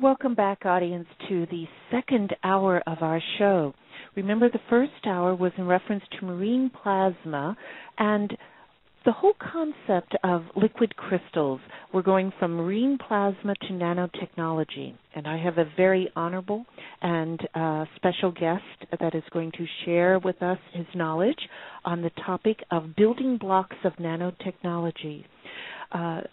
Welcome back, audience, to the second hour of our show. Remember, the first hour was in reference to marine plasma and the whole concept of liquid crystals. We're going from marine plasma to nanotechnology, and I have a very honorable and special guest that is going to share with us his knowledge on the topic of building blocks of nanotechnology.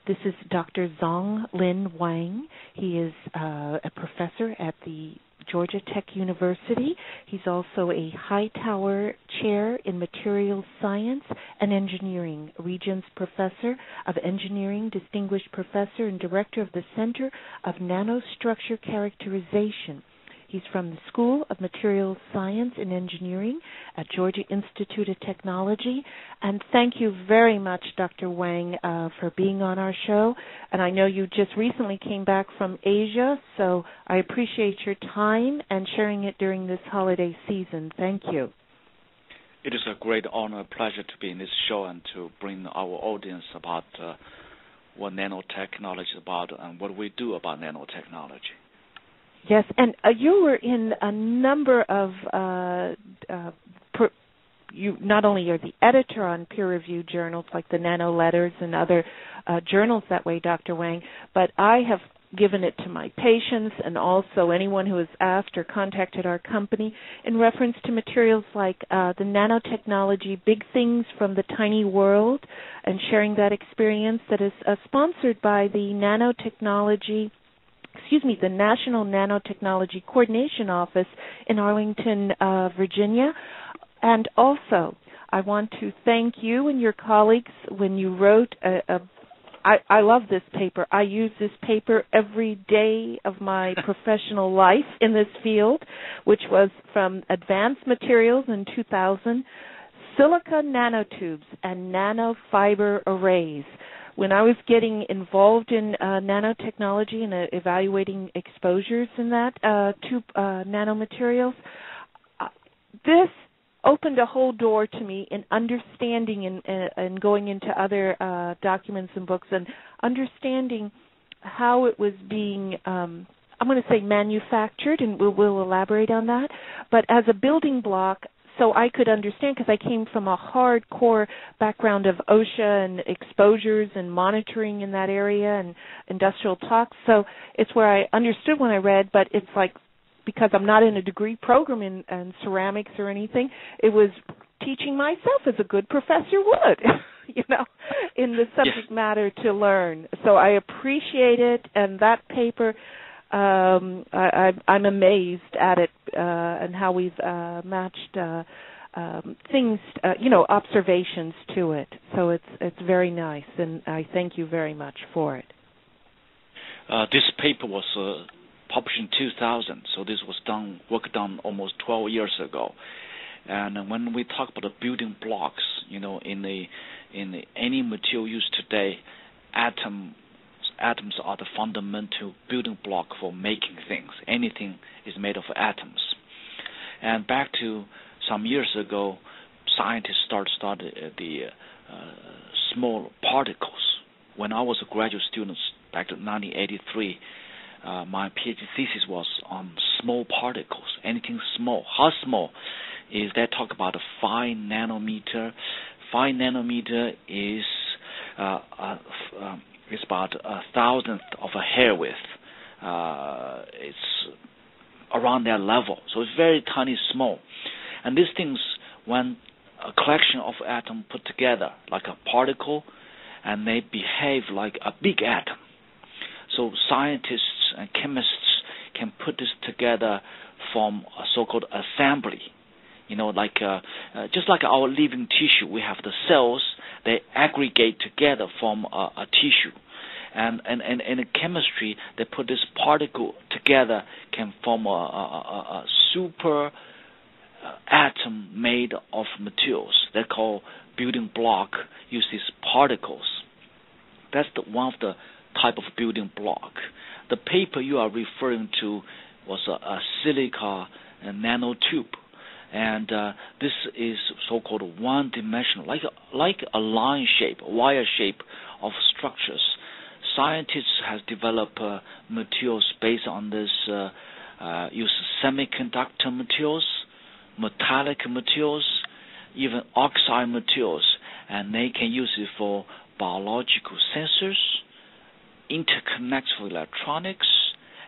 This is Dr. Zhong Lin Wang. He is a professor at the Georgia Tech University. He's also a Hightower Chair in Materials Science and Engineering, Regents Professor of Engineering, Distinguished Professor, and Director of the Center of Nanostructure Characterization. He's from the School of Materials Science and Engineering at Georgia Institute of Technology. And thank you very much, Dr. Wang, for being on our show. And I know you just recently came back from Asia, so I appreciate your time and sharing it during this holiday season. Thank you. It is a great honor, a pleasure to be in this show and to bring our audience about what nanotechnology is about and what we do about nanotechnology. Yes, and you were in a number of, you not only are the editor on peer-reviewed journals like the Nano Letters and other journals that way, Dr. Wang, but I have given it to my patients and also anyone who has asked or contacted our company in reference to materials like the nanotechnology, Big Things from the Tiny World, and sharing that experience that is sponsored by the nanotechnology the National Nanotechnology Coordination Office in Arlington, Virginia. And also, I want to thank you and your colleagues when you wrote I love this paper. I use this paper every day of my professional life in this field, which was from Advanced Materials in 2000, Silica Nanotubes and Nanofiber Arrays. When I was getting involved in nanotechnology and evaluating exposures in that to nanomaterials, this opened a whole door to me in understanding and going into other documents and books and understanding how it was being, I'm going to say manufactured, and we'll elaborate on that, but as a building block, so I could understand, because I came from a hardcore background of OSHA and exposures and monitoring in that area and industrial talks. So it's where I understood when I read, but it's like because I'm not in a degree program in ceramics or anything, it was teaching myself as a good professor would, you know, in the subject matter to learn. So I appreciate it, and that paper, I'm amazed at it and how we've matched things, you know, observations to it. So it's very nice, and I thank you very much for it. This paper was published in 2000, so this was done almost 12 years ago. And when we talk about the building blocks, you know, in any material used today, atoms are the fundamental building block for making things. Anything is made of atoms. And back to some years ago, scientists started the small particles. When I was a graduate student back in 1983, my PhD thesis was on small particles, anything small. How small is that? Talk about a 5 nanometer. 5 nanometer is it's about 1,000th of a hair width. It's around that level. So it's very tiny, small. And these things, when a collection of atoms put together, like a particle, and they behave like a big atom. So scientists and chemists can put this together from a so-called assembly. You know, like just like our living tissue, we have the cells. They aggregate together from a tissue, and in chemistry, they put this particle together can form a super atom made of materials. They call building block uses particles. That's one of the type of building block. The paper you are referring to was a silica nanotube. And this is so-called one-dimensional, like a line shape, wire shape of structures. scientists has developed materials based on this, use semiconductor materials, metallic materials, even oxide materials, and they can use it for biological sensors, interconnects for electronics,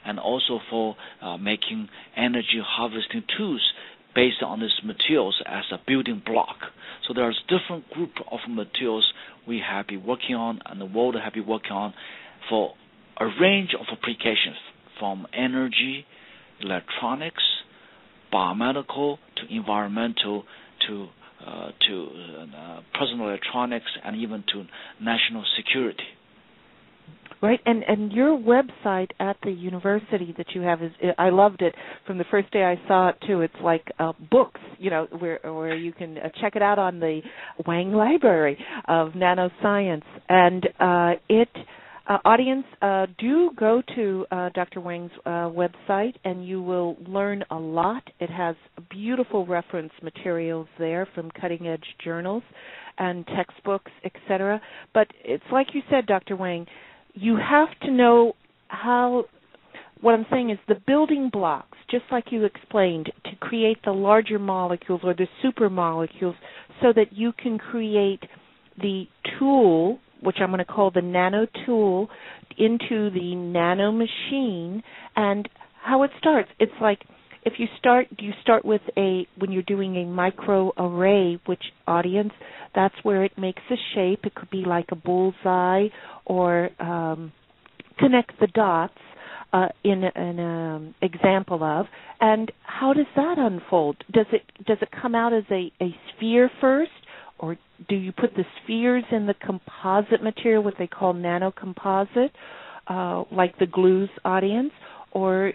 and also for making energy harvesting tools based on these materials as a building block. So there's different group of materials we have been working on and the world have been working on for a range of applications from energy, electronics, biomedical to environmental to personal electronics and even to national security. Right, and your website at the university that you have is, I loved it from the first day I saw it too. It's like books, you know, where you can check it out on the Wang Library of Nanoscience. And audience, do go to Dr. Wang's website and you will learn a lot. It has beautiful reference materials there from cutting-edge journals and textbooks, etc. But it's like you said, Dr. Wang, you have to know how, what I'm saying is the building blocks, just like you explained, to create the larger molecules or the super molecules so that you can create the tool, which I'm going to call the nano tool, into the nano machine. And how it starts, it's like if you start, with a, when you're doing a micro array, which audience, that's where it makes a shape. It could be like a bullseye or connect the dots in an example of. And how does that unfold? Does it come out as a sphere first? Or do you put the spheres in the composite material, what they call nanocomposite, like the glues audience? Or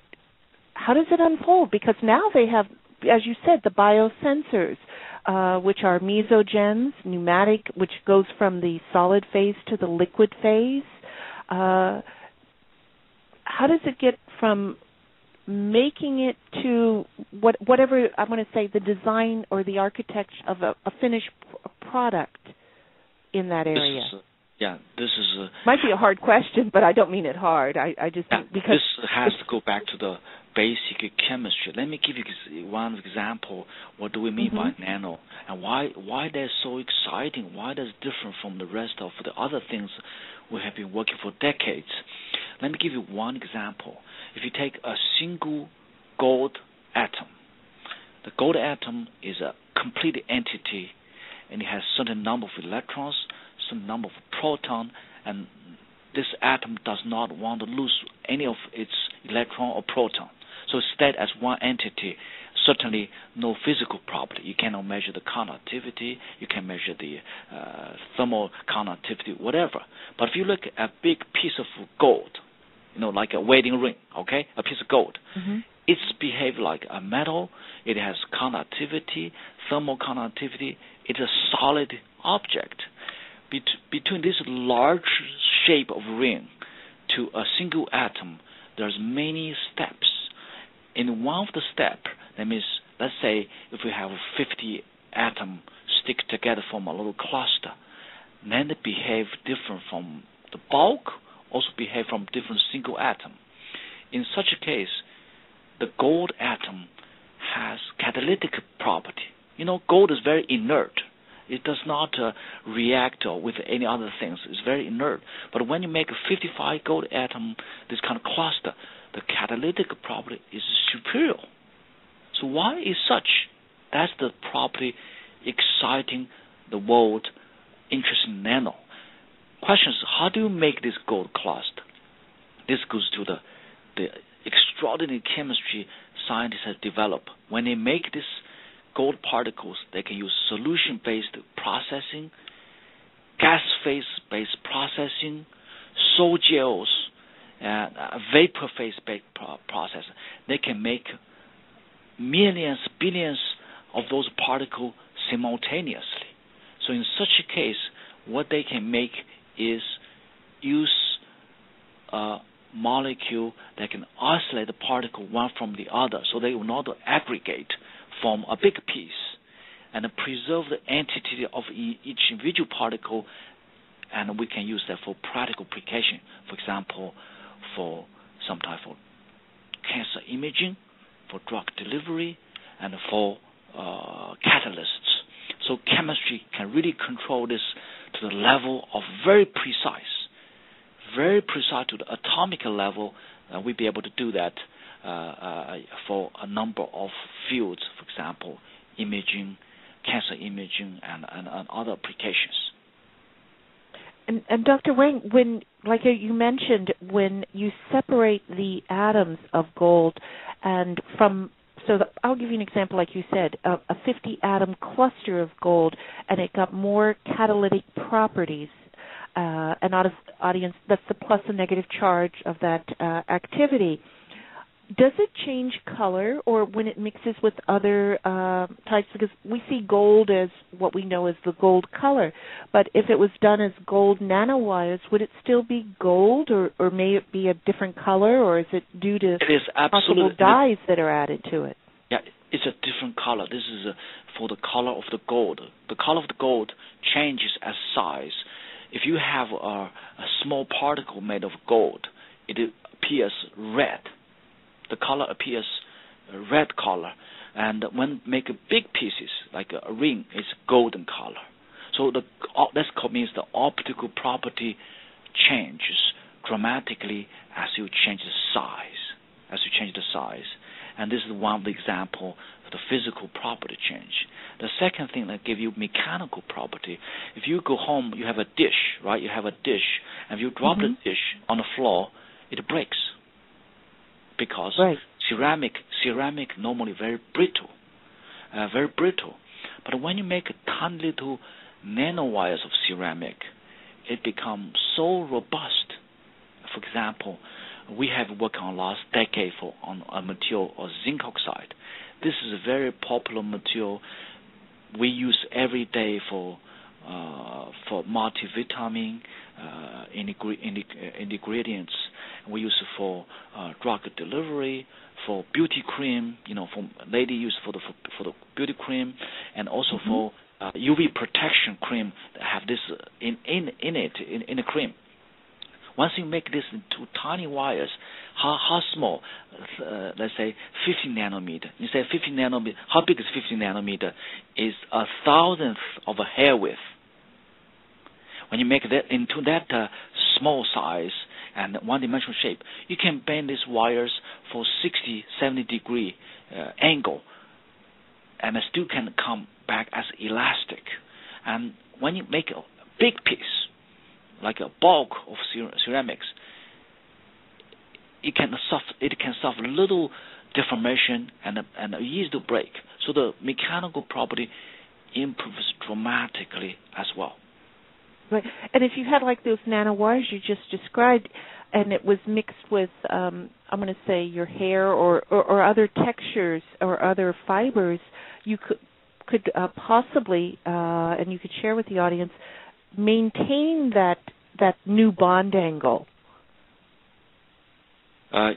how does it unfold? Because now they have, as you said, the biosensors, which are mesogens, pneumatic, which goes from the solid phase to the liquid phase. How does it get from making it to whatever I want to say the design or the architecture of a finished product in that area? Might be a hard question, but I don't mean it hard. I just because this has to go back to the basic chemistry. Let me give you one example. What do we mean by nano, and why they're so exciting? Why that's different from the rest of the other things we have been working for decades? Let me give you one example. If you take a single gold atom, the gold atom is a complete entity, and it has a certain number of electrons, certain number of protons, and this atom does not want to lose any of its electron or proton. So it stays as one entity. Certainly no physical property. You cannot measure the conductivity, you can measure the thermal conductivity, whatever. But if you look at a big piece of gold, you know, like a wedding ring, okay, a piece of gold, it's behaved like a metal, it has conductivity, thermal conductivity, it's a solid object. Between this large shape of ring to a single atom, there's many steps. In one of the steps, that means, let's say if we have 50 atoms stick together from a little cluster, then they behave different from the bulk, also behave from different single atom. In such a case, the gold atom has catalytic property. You know, gold is very inert. It does not react with any other things. It's very inert. But when you make a 55 gold atom, this kind of cluster, the catalytic property is superior. So why is such? That's the property exciting the world, interesting nano. Question is, how do you make this gold cluster? This goes to the extraordinary chemistry scientists have developed. When they make these gold particles, they can use solution-based processing, gas phase-based processing, sol-gels, vapor phase-based processing. They can make millions, billions of those particles simultaneously. So in such a case, what they can make is use a molecule that can isolate the particle one from the other, so they will not aggregate, form a big piece, and preserve the entity of each individual particle and we can use that for practical application. For example, for sometimes for cancer imaging, for drug delivery, and for catalysts. So chemistry can really control this to the level of very precise to the atomic level. We'll be able to do that for a number of fields, for example, imaging, cancer imaging, and other applications. And Dr. Wang, when, like you mentioned, when you separate the atoms of gold and from, so the, I'll give you an example, like you said, a 50-atom cluster of gold, and it got more catalytic properties. An audience, that's the plus and negative charge of that activity. Does it change color, or when it mixes with other types? Because we see gold as what we know as the gold color, but if it was done as gold nanowires, would it still be gold, or may it be a different color, or is it due to possible dyes that are added to it? Yeah, it's a different color. This is for the color of the gold. The color of the gold changes as size. If you have a small particle made of gold, it appears red. The color appears red color, and when make a big pieces like a ring, it's golden color. So the that means the optical property changes dramatically as you change the size. And this is one of the example of the physical property change. The second thing that gives you mechanical property, if you go home, you have a dish, right? You have a dish, and if you drop the dish on the floor, it breaks. Because ceramic normally very brittle. But when you make a tiny little nanowires of ceramic, it becomes so robust. For example, we have worked on last decade on a material of zinc oxide. This is a very popular material we use every day for multivitamin ingredients. We use it for drug delivery, for beauty cream. You know, for lady use for the beauty cream, and also for UV protection cream that have this in the cream. Once you make this into tiny wires, how small? Let's say 50 nanometer. You say 50 nanometer. How big is 50 nanometer? Is 1,000th of a hair width. When you make that into that small size and one-dimensional shape, you can bend these wires for 60, 70-degree angle, and it still can come back as elastic. And when you make a big piece, like a bulk of ceramics, it can suffer little deformation and easy to break. So the mechanical property improves dramatically as well. Right. And if you had like those nanowires you just described, and it was mixed with, I'm going to say, your hair or other textures or other fibers, you could possibly, and you could share with the audience, maintain that new bond angle.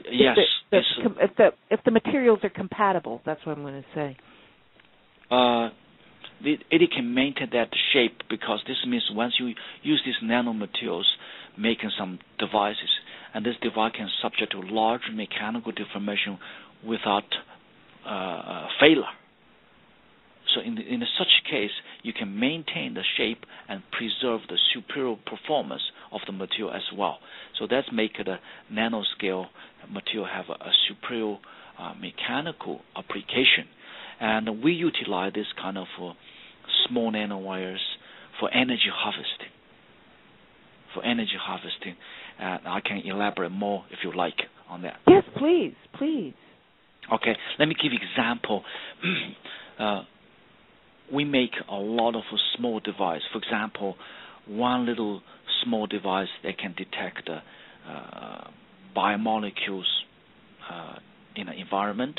Yes. If the materials are compatible, that's what I'm going to say. It can maintain that shape, because this means once you use these nanomaterials making some devices, and this device can subject to large mechanical deformation without failure. So in such case, you can maintain the shape and preserve the superior performance of the material as well. So that's make the nanoscale material have a superior mechanical application. And we utilize this kind of small nanowires for energy harvesting. And I can elaborate more if you like on that. Yes, please, please. Okay, let me give you an example. We make a lot of small devices. For example, one little small device that can detect biomolecules in an environment.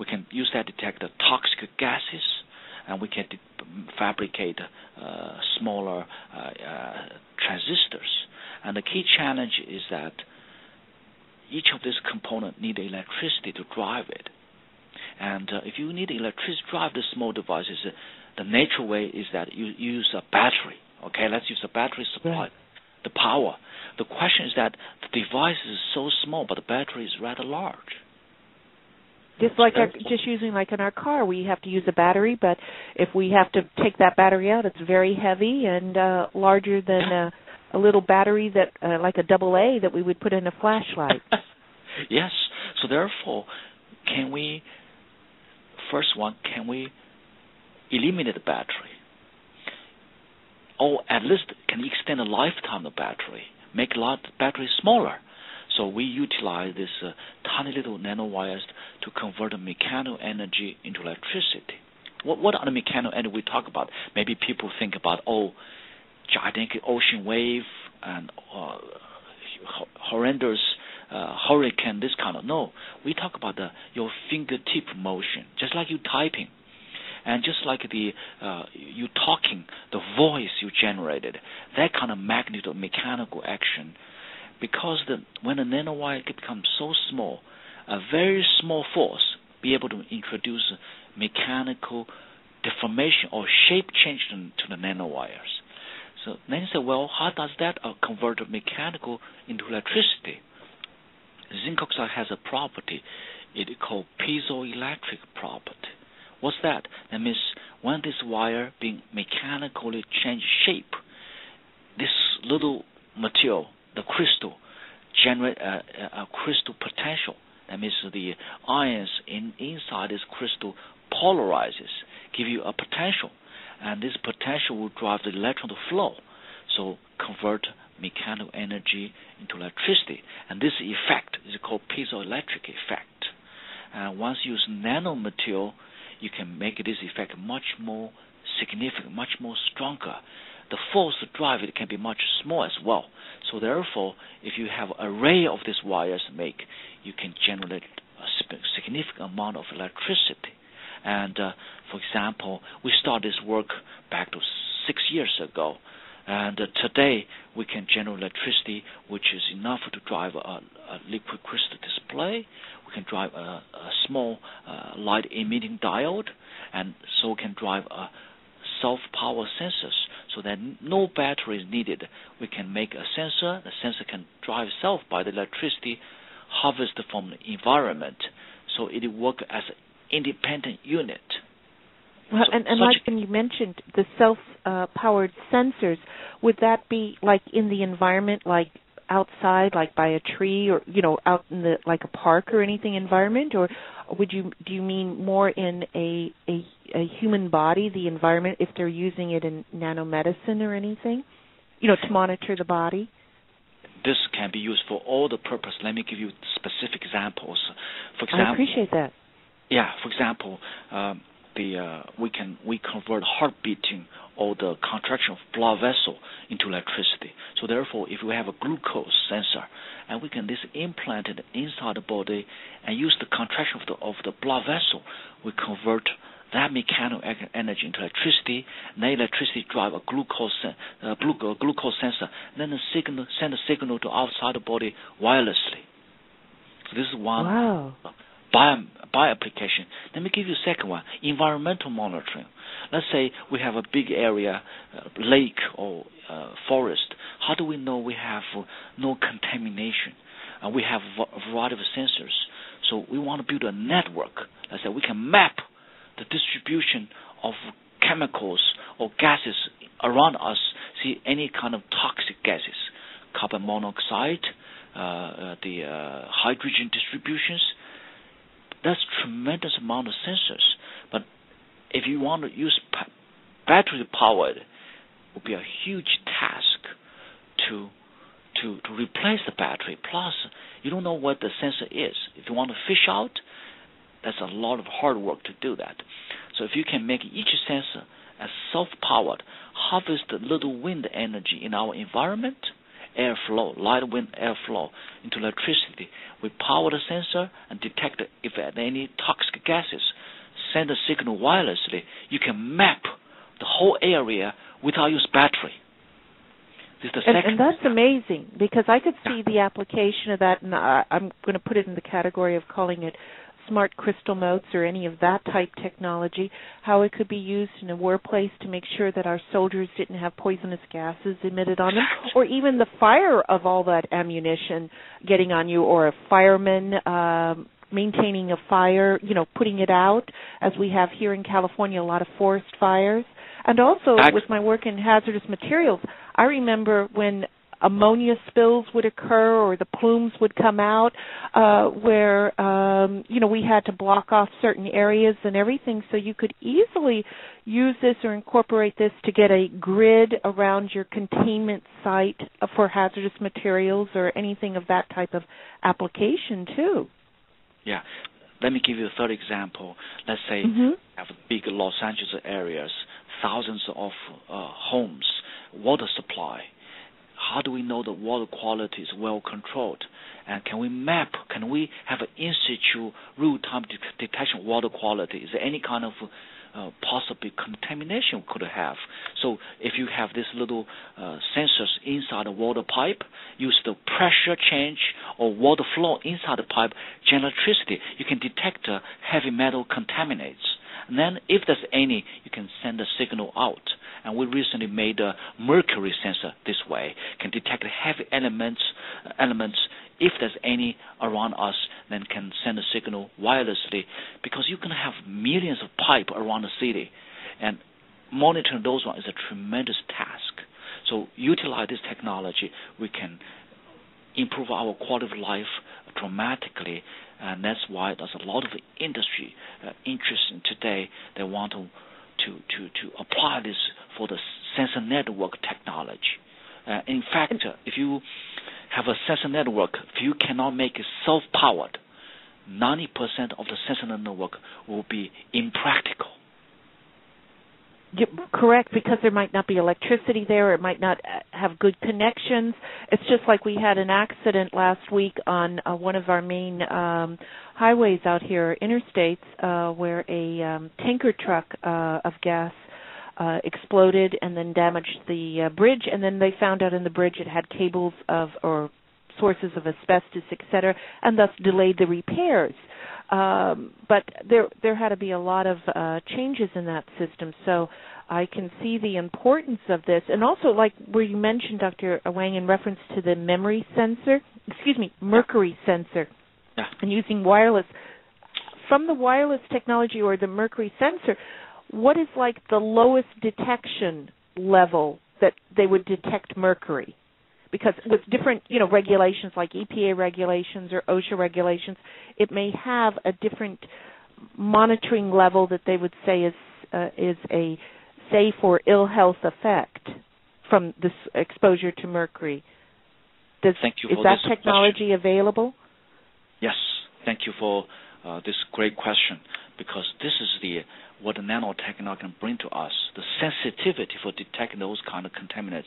We can use that to detect the toxic gases, and we can fabricate smaller transistors. And the key challenge is that each of these components need electricity to drive it. And if you need electricity to drive the small devices, the natural way is that you use a battery. Okay, let's use a battery supply the power. The question is that the device is so small, but the battery is rather large. Just like our, just using like in our car, we have to use a battery, but if we have to take that battery out, it's very heavy and larger than a little battery that like a AA that we would put in a flashlight. Yes. So therefore, can we? First one, can we eliminate the battery, or at least can we extend the lifetime of the battery, make the battery smaller? So we utilize this tiny little nanowires to convert the mechanical energy into electricity. What are the mechanical energy we talk about? Maybe people think about, oh, gigantic ocean wave and horrendous hurricane, this kind of. No, we talk about your fingertip motion, just like you typing. And just like you talking, the voice you generated, that kind of magnitude of mechanical action. Because when a nanowire becomes so small, a very small force be able to introduce mechanical deformation or shape change to the nanowires. So then you say, well, how does that convert mechanical into electricity? Zinc oxide has a property, it's called piezoelectric property. What's that? That means when this wire being mechanically changed shape, this little material, the crystal, generate a crystal potential. That means the ions inside this crystal polarizes, give you a potential, and this potential will drive the electron to flow, so convert mechanical energy into electricity. And this effect is called piezoelectric effect. And once you use nanomaterial, you can make this effect much more significant, much more stronger. The force to drive it can be much smaller as well. So therefore, if you have an array of these wires make, you can generate a significant amount of electricity. And for example, we started this work back to 6 years ago. And today, we can generate electricity, which is enough to drive a liquid crystal display. We can drive a small light-emitting diode, and so can drive self-power sensors, so that no battery is needed. We can make a sensor. The sensor can drive itself by the electricity harvested from the environment, so it will work as an independent unit. Well, and like when you mentioned the self-powered sensors, would that be like in the environment, like outside, like by a tree, or out in the like a park or anything environment, or do you mean more in a human body, the environment, if they're using it in nanomedicine or anything, to monitor the body? This can be used for all the purpose. Let me give you specific examples. For example, I appreciate that. Yeah, for example. We convert heart-beating or the contraction of blood vessel into electricity. So therefore, if we have a glucose sensor, and we can implant it inside the body and use the contraction of the blood vessel, we convert that mechanical energy into electricity. And then electricity drive a glucose sensor. Then send a signal to outside the body wirelessly. So this is one. Wow. By application. Let me give you a second one, environmental monitoring. Let's say we have a big area, lake or forest. How do we know we have no contamination? We have a variety of sensors. So we want to build a network. Let's say we can map the distribution of chemicals or gases around us, see any kind of toxic gases, carbon monoxide, hydrogen distributions. That's tremendous amount of sensors, but if you want to use battery powered, it would be a huge task to replace the battery. Plus, you don't know what the sensor is. If you want to fish out, that's a lot of hard work to do that. So if you can make each sensor as self-powered, harvest the little wind energy in our environment, airflow, light wind airflow into electricity. We power the sensor and detect if there are any toxic gases. Send a signal wirelessly. You can map the whole area without use battery. This is the second. And that's amazing, because I could see the application of that, and I'm going to put it in the category of calling it smart crystal motes or any of that type technology, how it could be used in a workplace to make sure that our soldiers didn't have poisonous gases emitted on them, or even the fire of all that ammunition getting on you, or a fireman maintaining a fire, you know, putting it out, as we have here in California, a lot of forest fires. And also with my work in hazardous materials, I remember when ammonia spills would occur or the plumes would come out where, you know, we had to block off certain areas and everything. So you could easily use this or incorporate this to get a grid around your containment site for hazardous materials or anything of that type of application too. Yeah. Let me give you a third example. Let's say have big Los Angeles areas, thousands of homes, water supply. How do we know the water quality is well controlled? And can we map, can we have an in-situ real-time detection of water quality? Is there any kind of possible contamination we could have? So if you have this little sensors inside a water pipe, use the pressure change or water flow inside the pipe, generate electricity, you can detect heavy metal contaminants. And then if there's any, you can send a signal out. And we recently made a mercury sensor this way, can detect heavy elements. If there's any around us, then can send a signal wirelessly, because you can have millions of pipes around the city. And monitoring those ones is a tremendous task. So utilize this technology, we can improve our quality of life dramatically. And that's why there's a lot of industry interest in today. They want to apply this for the sensor network technology. In fact, if you have a sensor network, if you cannot make it self-powered, 90% of the sensor network will be impractical. Yeah, correct, because there might not be electricity there. It might not have good connections. It's just like we had an accident last week on one of our main highways out here, interstates, where a tanker truck of gas exploded and then damaged the bridge. And then they found out in the bridge it had cables of or sources of asbestos, et cetera, and thus delayed the repairs. But there had to be a lot of changes in that system. So I can see the importance of this. And also, like where you mentioned, Dr. Wang, in reference to the mercury sensor, and using wireless. From the wireless technology or the mercury sensor, what is like the lowest detection level that they would detect mercury? Because with different, you know, regulations like EPA regulations or OSHA regulations, it may have a different monitoring level that they would say is a safe or ill health effect from this exposure to mercury. Is that technology available? Yes. Thank you for this great question, because this is what the nanotechnology can bring to us. The sensitivity for detecting those kind of contaminants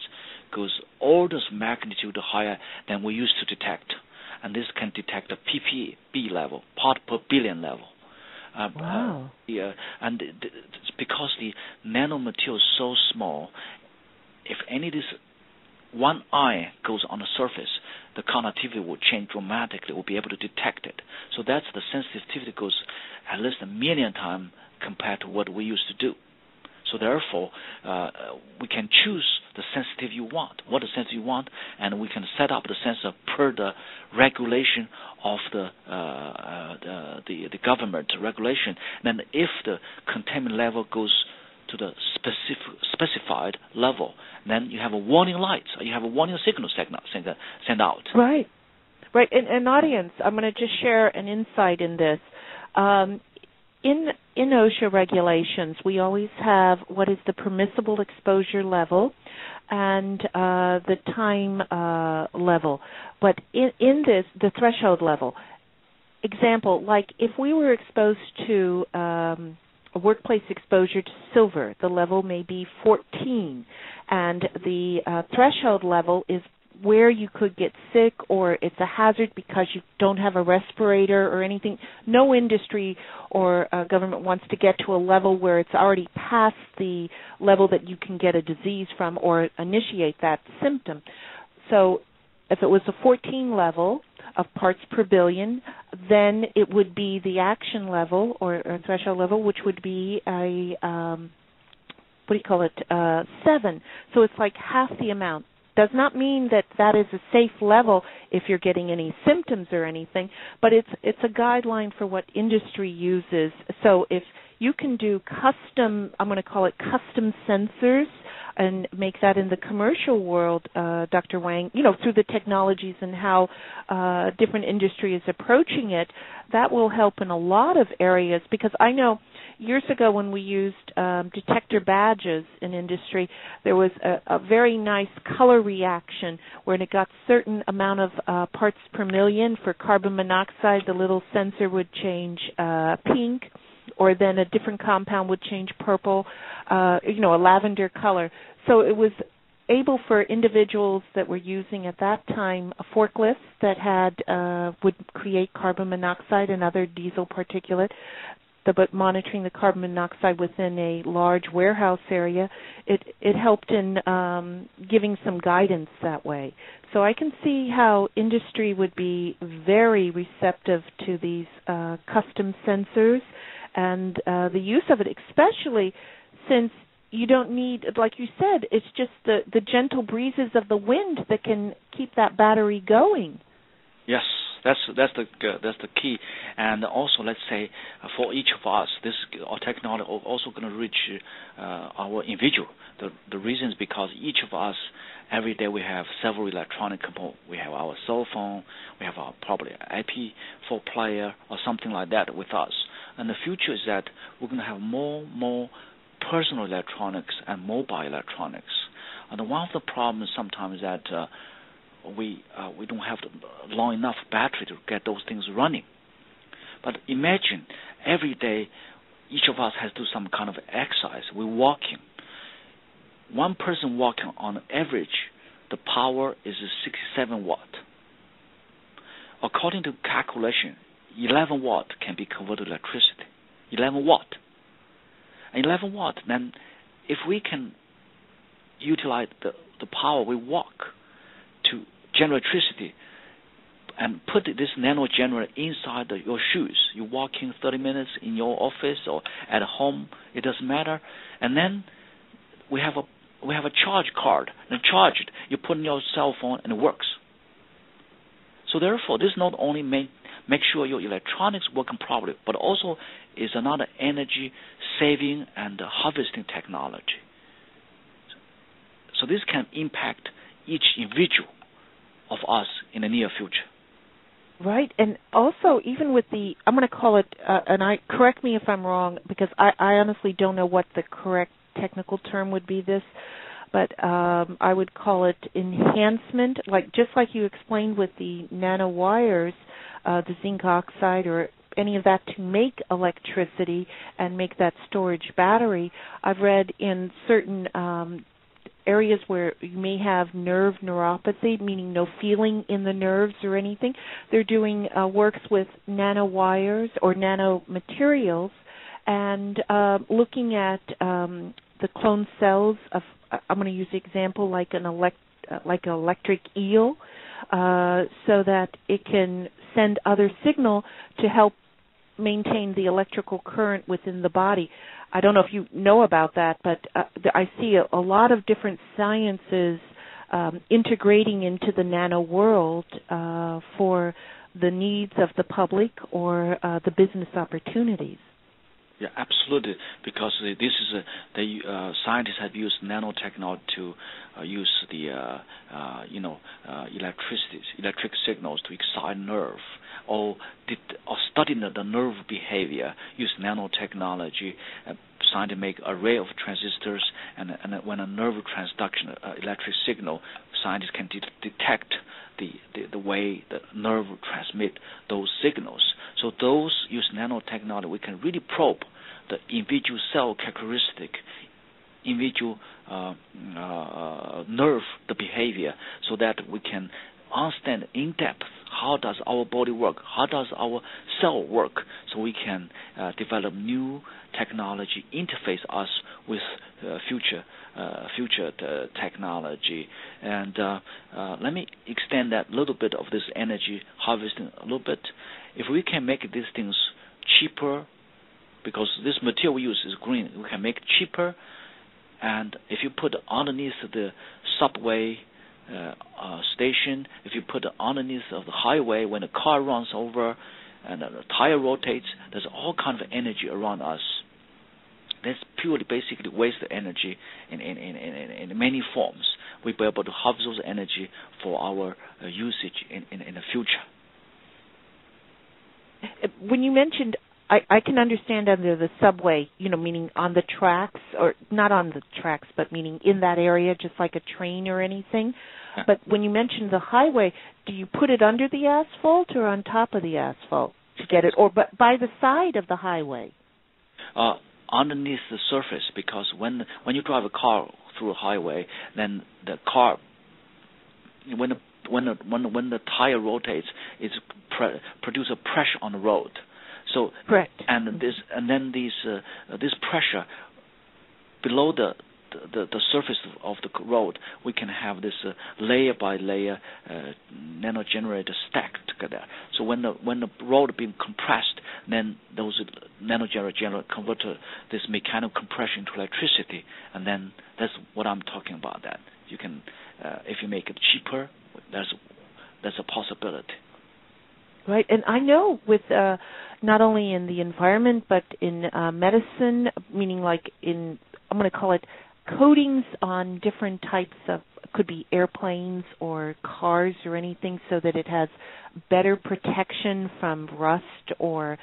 goes orders of magnitude higher than we used to detect. And this can detect the ppb level, part per billion level. Wow. And it's because the nanomaterial is so small, if any of this one ion goes on the surface, the conductivity will change dramatically. We'll be able to detect it. So that's the sensitivity goes at least 1 million times compared to what we used to do. So therefore, we can choose the sensitivity you want, and we can set up the sensor per the regulation of the government regulation. And then if the contaminant level goes to the specified level, then you have a warning light, or you have a warning signal sent out. Right, right. And audience, I'm going to just share an insight in this. In OSHA regulations, we always have what is the permissible exposure level and the time level. But in this, the threshold level. Example, like if we were exposed to a workplace exposure to silver, the level may be 14, and the threshold level is where you could get sick or it's a hazard because you don't have a respirator or anything. No industry or government wants to get to a level where it's already past the level that you can get a disease from or initiate that symptom. So if it was a 14 level, of parts per billion, then it would be the action level or threshold level, which would be a, seven. So it's like half the amount. Does not mean that that is a safe level if you're getting any symptoms or anything, but it's a guideline for what industry uses. So if you can do custom, I'm going to call it custom sensors, and make that in the commercial world, Dr. Wang, you know, through the technologies and how different industry is approaching it, that will help in a lot of areas. Because I know years ago when we used detector badges in industry, there was a very nice color reaction where it got certain amount of parts per million. For carbon monoxide, the little sensor would change pink, or then a different compound would change purple, you know, a lavender color. So it was able for individuals that were using at that time a forklift that had would create carbon monoxide and other diesel particulate, but monitoring the carbon monoxide within a large warehouse area, it helped in giving some guidance that way. So I can see how industry would be very receptive to these custom sensors and the use of it, especially since you don't need, like you said, it's just the gentle breezes of the wind that can keep that battery going. Yes. That's the key, and also let's say for each of us, this our technology also going to reach our individual. The reason is because each of us every day we have several electronic components. We have our cell phone, we have our probably IP4 player or something like that with us. And the future is that we're going to have more personal electronics and mobile electronics. And one of the problems sometimes that we don't have long enough battery to get those things running. But imagine every day each of us has to do some kind of exercise. We're walking. One person walking on average, the power is 67 watt. According to calculation, 11 watt can be converted to electricity. 11 watt. 11 watt, then if we can utilize the power we walk to generate electricity and put this nano generator inside your shoes. You're walking 30 minutes in your office or at home, it doesn't matter. And then we have a charge card and charge it. You put in your cell phone and it works. So therefore, this not only make sure your electronics working properly, but also is another energy saving and harvesting technology. So this can impact each individual of us in the near future. Right, and also even with the, I'm going to call it, and correct me if I'm wrong, because I honestly don't know what the correct technical term would be this, but I would call it enhancement, just like you explained with the nanowires, the zinc oxide or any of that to make electricity and make that storage battery. I've read in certain areas where you may have nerve neuropathy, meaning no feeling in the nerves or anything. They're doing works with nanowires or nanomaterials and looking at the clone cells of, I'm going to use the example like an electric eel, so that it can send other signal to help maintain the electrical current within the body. I don't know if you know about that, but I see a lot of different sciences integrating into the nano world for the needs of the public or the business opportunities. Yeah, absolutely, because this is scientists have used nanotechnology to use the electric signals to excite nerve, or study the nerve behavior. Use nanotechnology, trying to make array of transistors, and when a nerve transduction electric signal, scientists can detect the way the nerve transmit those signals. So those use nanotechnology, we can really probe the individual cell characteristic, individual nerve, the behavior, so that we can understand in depth how does our body work, how does our cell work, so we can develop new technology, interface us with future technology. And let me extend that little bit of this energy harvesting a little bit. If we can make these things cheaper, because this material we use is green, we can make it cheaper. And if you put underneath the subway station, if you put underneath of the highway when a car runs over and the tire rotates, there's all kinds of energy around us. That's purely basically waste energy in many forms. We'll be able to harvest those energy for our usage in the future. When you mentioned, I can understand under the subway, you know, meaning on the tracks, or not on the tracks, but meaning in that area, just like a train or anything. But when you mentioned the highway, do you put it under the asphalt or on top of the asphalt to get it, or by the side of the highway? Underneath the surface, because when you drive a car through a highway, then the car, when the tire rotates, it produces a pressure on the road. So, correct. And this, and then these, this pressure below the surface of the road, we can have this layer by layer nano generator stacked together. So when the road being compressed, then those nano generator convert this mechanical compression to electricity, and then that's what I'm talking about. That you can, if you make it cheaper, that's a possibility. Right, and I know with not only in the environment but in medicine, meaning like in, I'm going to call it coatings on different types of, could be airplanes or cars or anything, so that it has better protection from rust or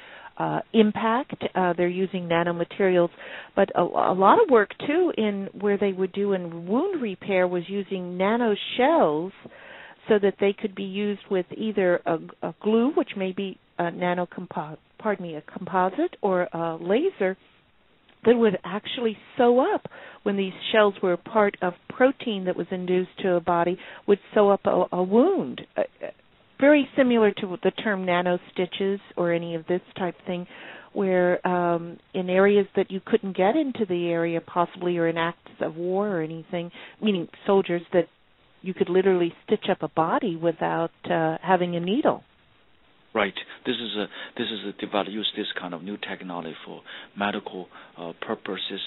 impact. They're using nanomaterials, but a lot of work too in where they would do in wound repair was using nano shells, so that they could be used with either a glue, which may be a composite, or a laser that would actually sew up. When these shells were part of protein that was induced to a body, would sew up a wound. Very similar to the term nano stitches or any of this type thing, where in areas that you couldn't get into the area possibly, or in acts of war or anything, meaning soldiers, that you could literally stitch up a body without having a needle. Right. This is a develop, use this kind of new technology for medical purposes,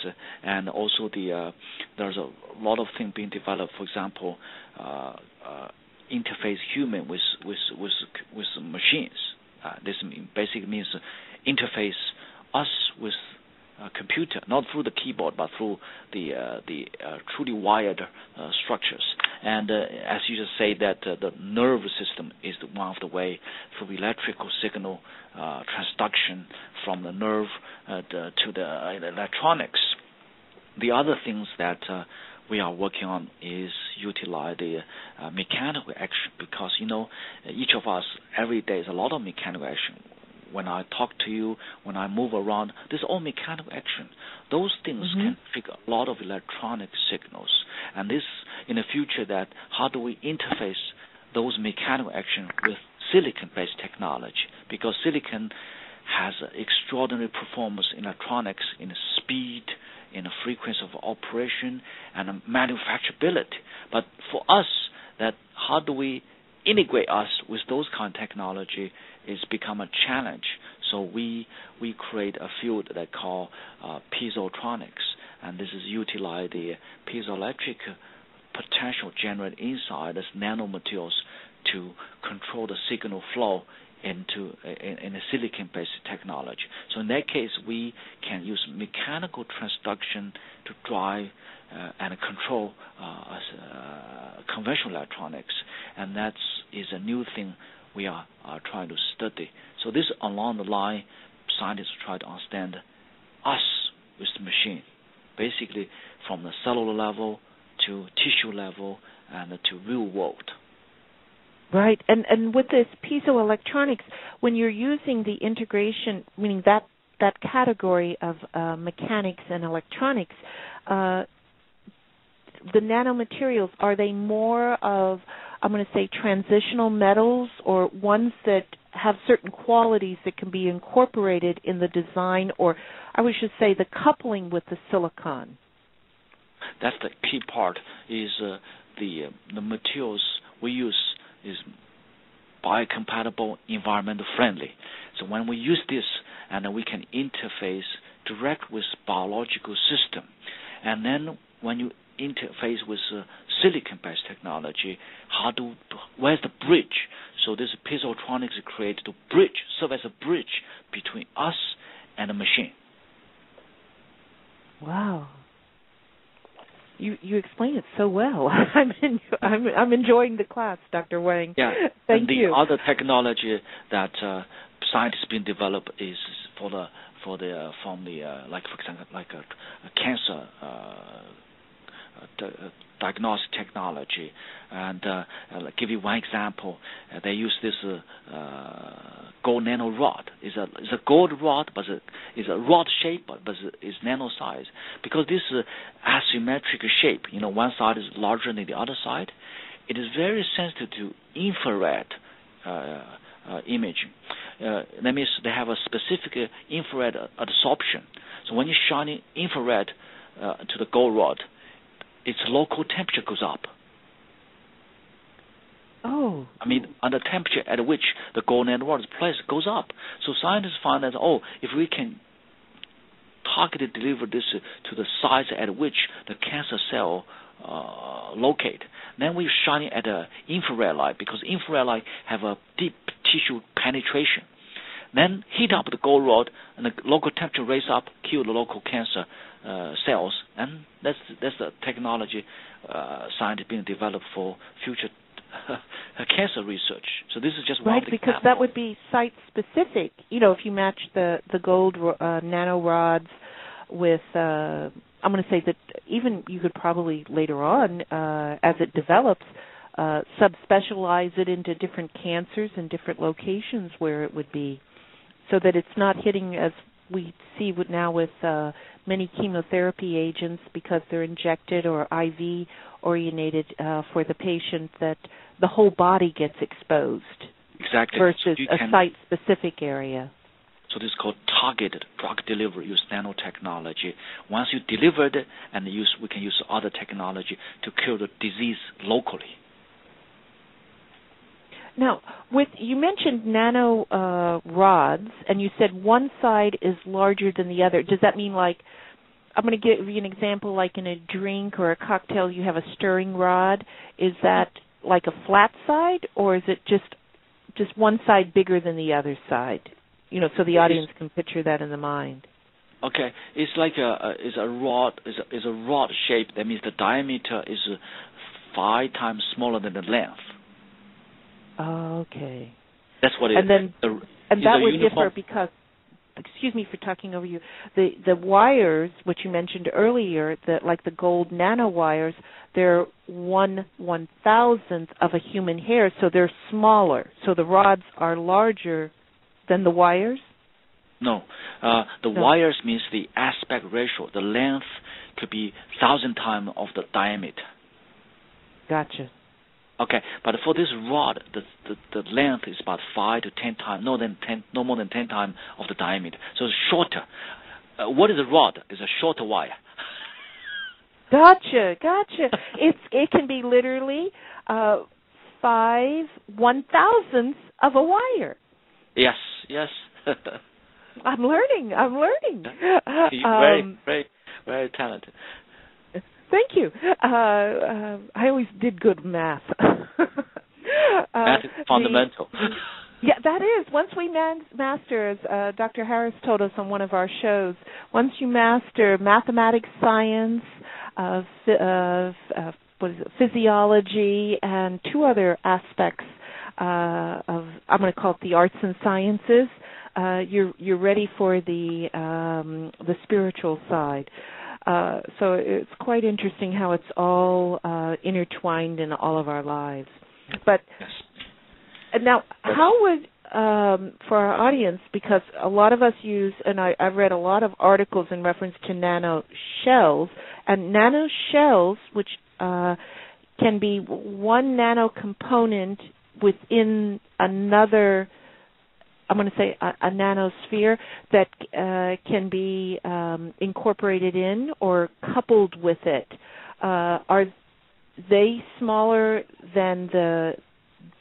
and also there's a lot of things being developed. For example, interface human with machines. This basically means interface us with a computer, not through the keyboard, but through the truly wired structures. And as you just say, that the nervous system is one of the way through electrical signal transduction from the nerve to the electronics. The other things that we are working on is utilize the mechanical action, because you know each of us every day is a lot of mechanical action. When I talk to you, when I move around, this is all mechanical action. Those things can trigger a lot of electronic signals. And this, in the future, that how do we interface those mechanical action with silicon-based technology? Because silicon has extraordinary performance in electronics, in speed, in the frequency of operation, and manufacturability. But for us, that how do we integrate us with those kind of technology is become a challenge. So we create a field that call piezoelectronics, and this is utilize the piezoelectric potential generated inside as nanomaterials to control the signal flow into in a silicon-based technology. So in that case, we can use mechanical transduction to drive and control conventional electronics, and that is a new thing we are trying to study. So this along the line, scientists try to understand us with the machine, basically from the cellular level to tissue level and to real world. Right, and with this piezoelectronics, when you're using the integration, meaning that category of mechanics and electronics, the nanomaterials, are they more of, I'm going to say, transitional metals, or ones that have certain qualities that can be incorporated in the design, or I should say the coupling with the silicon? that's the key part, is the materials we use is biocompatible, environmental friendly. So when we use this, and we can interface direct with biological system, and then when you interface with silicon-based technology, where's the bridge? So this piezoelectronics is created to bridge, serve as a bridge between us and the machine. Wow, you explained it so well. I'm enjoying the class, Dr. Wang. Yeah, thank you. And the other technology that scientists been developed is for example, cancer diagnostic technology. And I'll give you one example. They use this gold nano rod. It's a gold rod, but it's a rod shape, but it's nano size. Because this asymmetric shape, you know, one side is larger than the other side, it is very sensitive to infrared imaging. That means they have a specific infrared absorption. So when you shine infrared to the gold rod, its local temperature goes up. Oh. I mean, and the temperature at which the gold nanorods is placed goes up. So scientists find that, oh, if we can target deliver this to the size at which the cancer cell locate, then we shine it at infrared light, because infrared light have a deep tissue penetration. Then heat up the gold rod, and the local temperature raise up, kill the local cancer cells, and that's the technology science being developed for future cancer research. So this is just one example. Right, because that would be site specific. You know, if you match the gold nano rods with, I'm going to say that even you could probably later on, as it develops, subspecialize it into different cancers and different locations where it would be, so that it's not hitting, as we see now with many chemotherapy agents, because they're injected or IV originated for the patient, that the whole body gets exposed. Exactly. Versus a site-specific area. So this is called targeted drug delivery. Use nanotechnology. Once you deliver it, and we can use other technology to cure the disease locally. Now, you mentioned nano rods, and you said one side is larger than the other. Does that mean, like, I'm going to give you an example, like in a drink or a cocktail, you have a stirring rod. Is that like a flat side, or is it just one side bigger than the other side? You know, so the audience can picture that in the mind. Okay, it's like a rod shape. That means the diameter is 5 times smaller than the length. Okay. That's what it is. And that would differ because, excuse me for talking over you, the wires, which you mentioned earlier, like the gold nanowires, they're 1/1000th of a human hair, so they're smaller. So the rods are larger than the wires? No. Wires means the aspect ratio. The length could be 1,000 times of the diameter. Gotcha. Okay, but for this rod, the length is about 5 to 10 times, no more than 10 times of the diameter. So it's shorter. What is a rod? It's a shorter wire. Gotcha. It can be literally 5 1/1000ths of a wire. Yes. I'm learning. Very talented. Thank you. I always did good math. Math is fundamental. Yeah, that is. Once we master, as Dr. Harris told us on one of our shows, once you master mathematics, science, physiology, and 2 other aspects I'm going to call it the arts and sciences, you're ready for the spiritual side. So it's quite interesting how it's all intertwined in all of our lives. But now, how would, for our audience, because a lot of us use, and I've read a lot of articles in reference to nano shells, and nano shells, which can be one nano component within another I'm going to say a nanosphere that can be incorporated in or coupled with it. Are they smaller than the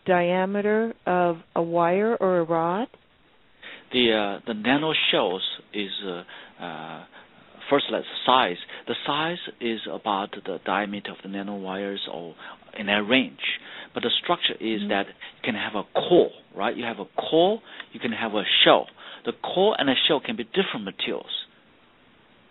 diameter of a wire or a rod? The nano shells is first, let's size. The size is about the diameter of the nanowires or in that range. But the structure is that you can have a core, right? You have a core, you can have a shell. The core and a shell can be different materials,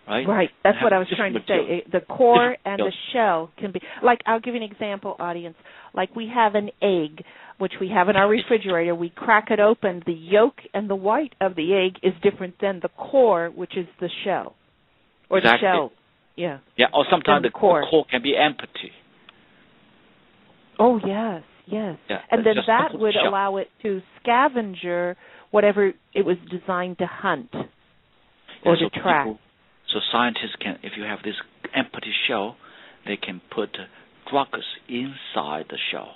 right? Right. That's what I was trying to say. The core and the shell can be, like, I'll give you an example, audience. Like, we have an egg, which we have in our refrigerator. We crack it open. The yolk and the white of the egg is different than the core, which is the shell. Or exactly. The shell, yeah. Yeah, or sometimes the core can be empty. Oh, yes, yes. Yeah, and then that would allow it to scavenger whatever it was designed to hunt or to track. So scientists can, if you have this empty shell, they can put drugs inside the shell.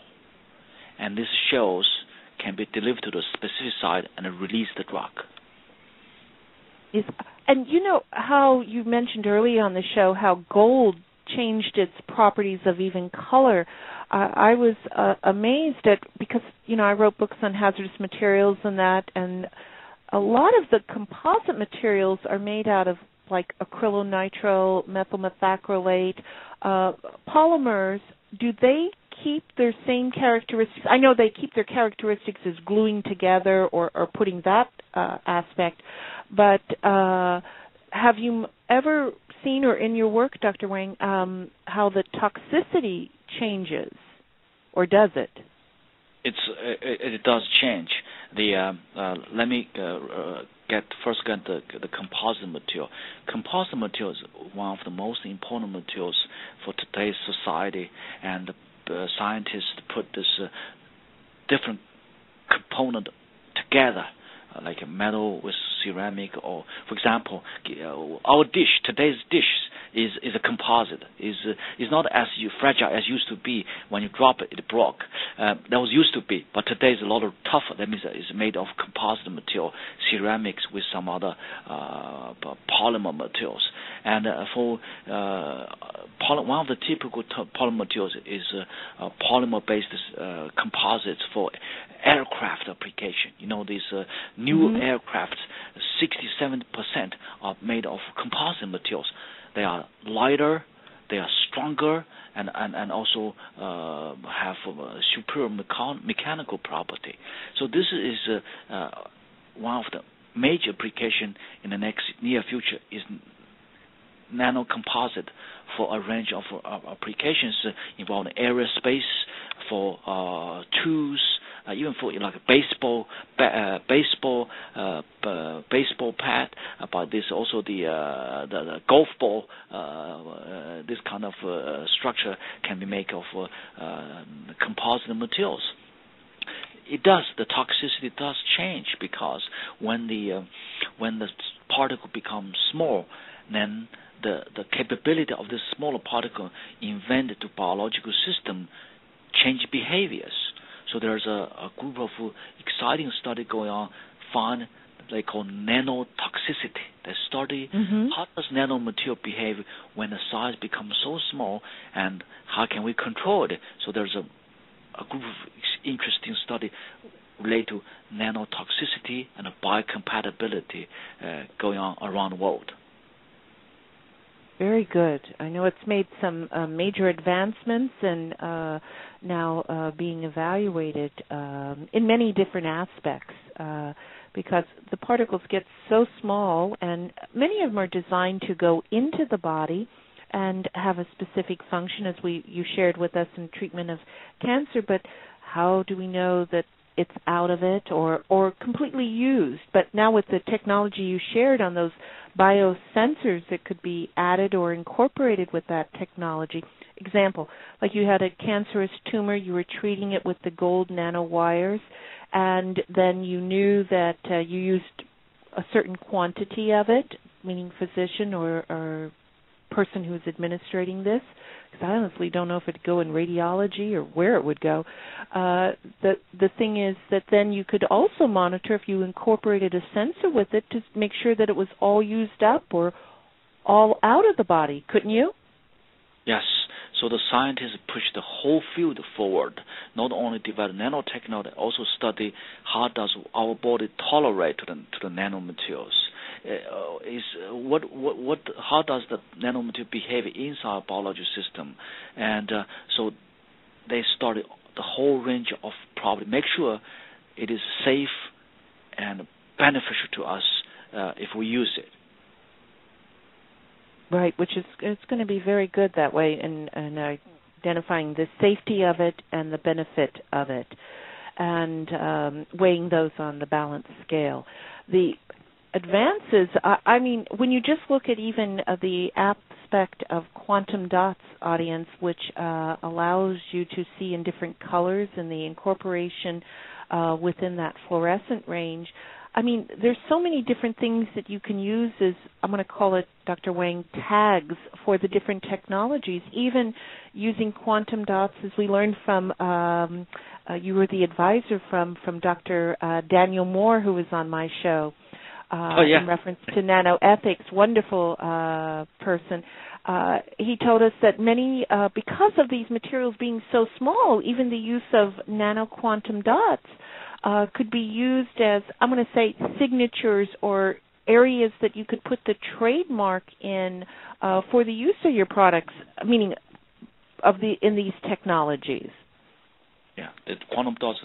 And these shells can be delivered to the specific site and release the drug. And you know how you mentioned earlier on the show how gold changed its properties of even color. I was amazed at, because, you know, I wrote books on hazardous materials and that, and a lot of the composite materials are made out of, like, acrylonitrile, methyl methacrylate, polymers. Do they keep their same characteristics? I know they keep their characteristics as gluing together or putting that aspect, but have you ever seen, or in your work, Dr. Wang, how the toxicity changes, or does it? It does change. Let me get the composite material. Composite material is one of the most important materials for today's society, and scientists put this different component together, like a metal with ceramic, or, for example, our dish, today's dish, is a composite. Is not as fragile as used to be. When you drop it, it broke. That was used to be, but today is a lot of tougher. That means it's made of composite material, ceramics with some other polymer materials. And one of the typical polymer materials is polymer-based composites for aircraft application. You know, these new aircraft, 60-70% are made of composite materials. They are lighter, they are stronger, and also have superior mechanical property. So this is one of the major applications in the near future is nanocomposite for a range of applications involving aerospace, for tools, even for, like, a baseball pad, but there's also the golf ball. This kind of structure can be made of composite materials. The toxicity does change, because when the particle becomes small, then the capability of this smaller particle invented to biological system change behaviors. So there's a group of exciting study going on, they call nanotoxicity. They study how does nanomaterial behave when the size becomes so small, and how can we control it. So there's a group of interesting study related to nanotoxicity and biocompatibility going on around the world. Very good. I know it's made some major advancements and now being evaluated in many different aspects because the particles get so small, and many of them are designed to go into the body and have a specific function, as you shared with us, in treatment of cancer. But how do we know that it's out of it or completely used? But now with the technology you shared on those biosensors that could be added or incorporated with that technology. Example, like you had a cancerous tumor, you were treating it with the gold nanowires, and then you knew that you used a certain quantity of it, meaning physician or person who's administrating this, because I honestly don't know if it would go in radiology or where it would go. The thing is that then you could also monitor if you incorporated a sensor with it to make sure that it was all used up or all out of the body, couldn't you? Yes. So the scientists push the whole field forward, not only develop nanotechnology, also study how does our body tolerate to the nanomaterials. How does the nanomaterial behave inside our biological system? And so they started the whole range of problems, make sure it is safe and beneficial to us if we use it. Right, which is it's going to be very good that way in identifying the safety of it and the benefit of it, and weighing those on the balance scale. The advances, I mean, when you just look at even the aspect of quantum dots, audience, which allows you to see in different colors and the incorporation within that fluorescent range, I mean, there's so many different things that you can use as, I'm going to call it, Dr. Wang, tags for the different technologies, even using quantum dots, as we learned from, you were the advisor from Dr. Daniel Moore, who was on my show, in reference to nanoethics, wonderful person. He told us that many, because of these materials being so small, even the use of nano quantum dots, could be used as, I'm going to say, signatures or areas that you could put the trademark in for the use of your products, meaning in these technologies. Yeah, the quantum dots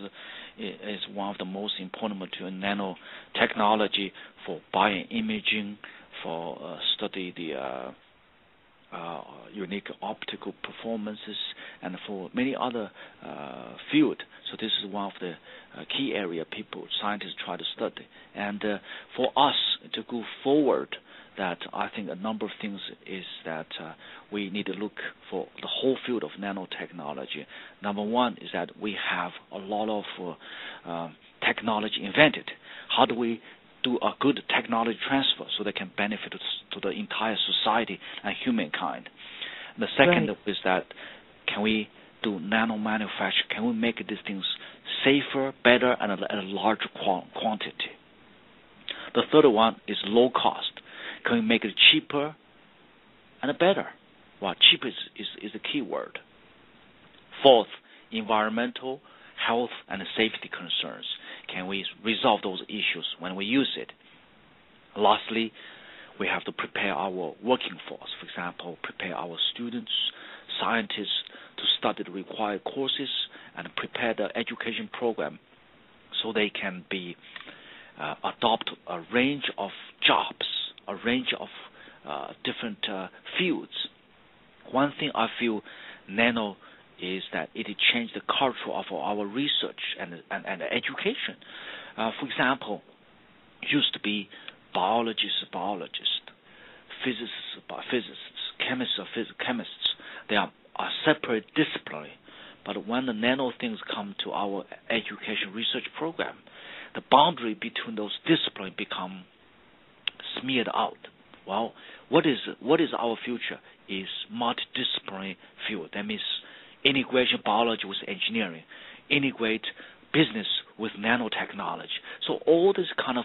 is one of the most important material in nanotechnology for bioimaging, for study the unique optical performances, and for many other fields. So this is one of the key area scientists try to study. And for us to go forward, that I think a number of things is that we need to look for the whole field of nanotechnology. Number one is that we have a lot of technology invented. How do we do a good technology transfer so they can benefit to the entire society and humankind? And the second is that can we do nano manufacture? Can we make these things safer, better, and at a larger quantity? The third one is low cost. Can we make it cheaper and better? Well, cheap is the key word. Fourth, environmental, health, and safety concerns. Can we resolve those issues when we use it? Lastly, we have to prepare our working force. For example, prepare our students, scientists to study the required courses and prepare the education program so they can be adopt a range of jobs, a range of different fields. One thing I feel nano is that it changed the culture of our research and education. For example, used to be biologists, physicists, chemists. They are a separate discipline. But when the nano things come to our education research program, the boundary between those disciplines become smeared out. Well, what is our future? Is multidisciplinary field. That means integrate biology with engineering, integrate business with nanotechnology. So all this kind of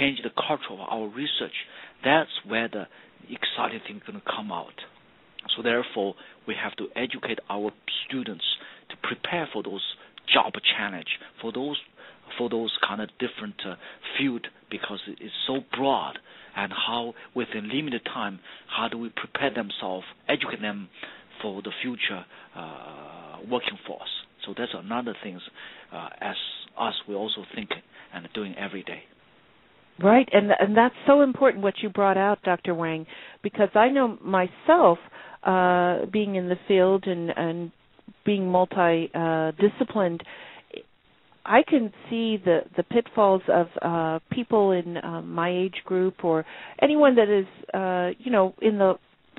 change the culture of our research. That's where the exciting thing is going to come out. So therefore, we have to educate our students to prepare for those job challenge, for those kind of different field, because it's so broad. And how, within limited time, how do we prepare themselves, educate them for the future working force? So that's another thing as us, we also think and doing every day. Right, and that's so important what you brought out, Dr. Wang, because I know myself being in the field and being multi-disciplined, I can see the pitfalls of people in my age group or anyone that is, in the,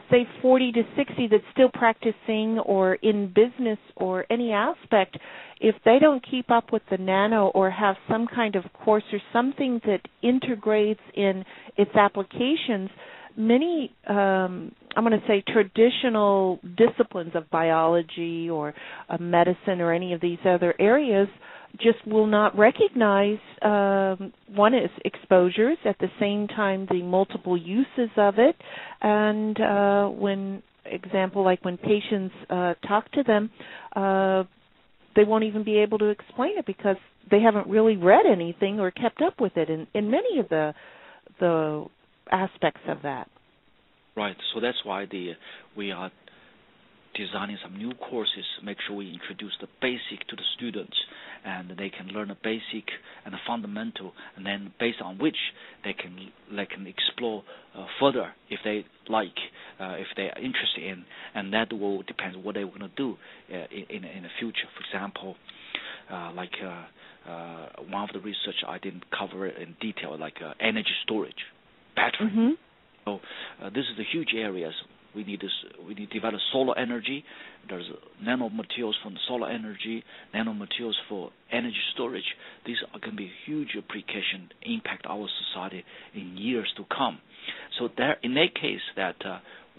say, 40 to 60 that's still practicing or in business or any aspect, if they don't keep up with the nano or have some kind of course or something that integrates in its applications, many, I'm going to say, traditional disciplines of biology or medicine or any of these other areas just will not recognize, one is exposures, at the same time the multiple uses of it, and when, example, like when patients talk to them, they won't even be able to explain it because they haven't really read anything or kept up with it in many of the aspects of that. Right. So that's why we are designing some new courses to make sure we introduce the basic to the students and they can learn the basic and the fundamental, and then based on which they can explore further if they like, if they are interested in, and that will depend on what they want to do in the future. For example, one of the research I didn't cover in detail, like energy storage, battery. Mm-hmm. So this is the huge areas. We need to develop solar energy. There's nanomaterials from solar energy, nanomaterials for energy storage. These are going to be huge applications, impact our society in years to come. So there, in that case, that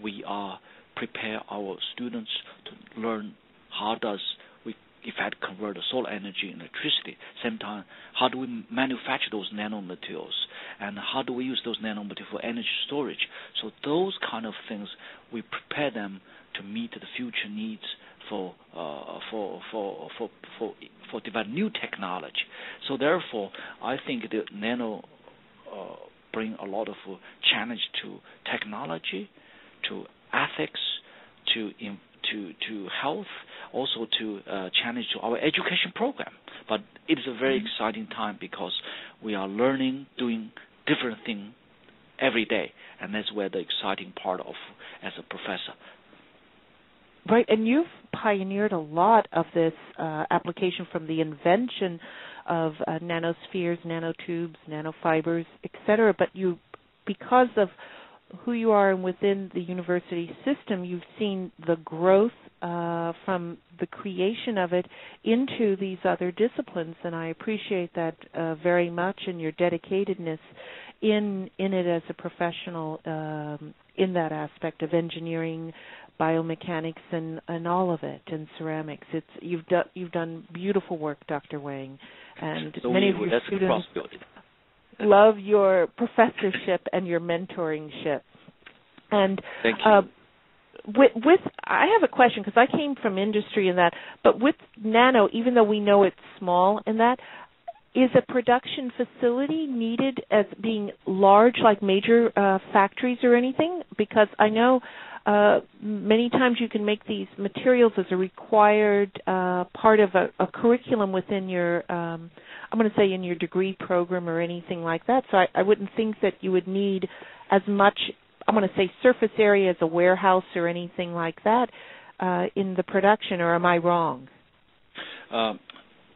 we are prepare our students to learn how does we, in fact, convert the solar energy in electricity. Same time, how do we manufacture those nanomaterials? And how do we use those nanomaterials for energy storage? So those kind of things, we prepare them to meet the future needs for developing new technology. So therefore, I think the nano bring a lot of challenge to technology, to ethics, to health, also to challenge to our education program. But it's a very exciting time because we are learning, doing different things every day, and that's where the exciting part of as a professor. Right, and you've pioneered a lot of this application from the invention of nanospheres, nanotubes, nanofibers, etc. But you, because of who you are and within the university system, you've seen the growth from the creation of it into these other disciplines, and I appreciate that very much, and your dedicatedness in it as a professional in that aspect of engineering, biomechanics, and all of it, and ceramics. It's you've done beautiful work, Dr. Wang, and so many of your students love your professorship and your mentoringship. And thank you. With I have a question because I came from industry in that, but with nano, even though we know it's small in that, is a production facility needed as being large, like major factories or anything? Because I know many times you can make these materials as a required part of a curriculum within your, I'm going to say in your degree program or anything like that. So I wouldn't think that you would need as much, I'm going to say, surface area as a warehouse or anything like that in the production, or am I wrong?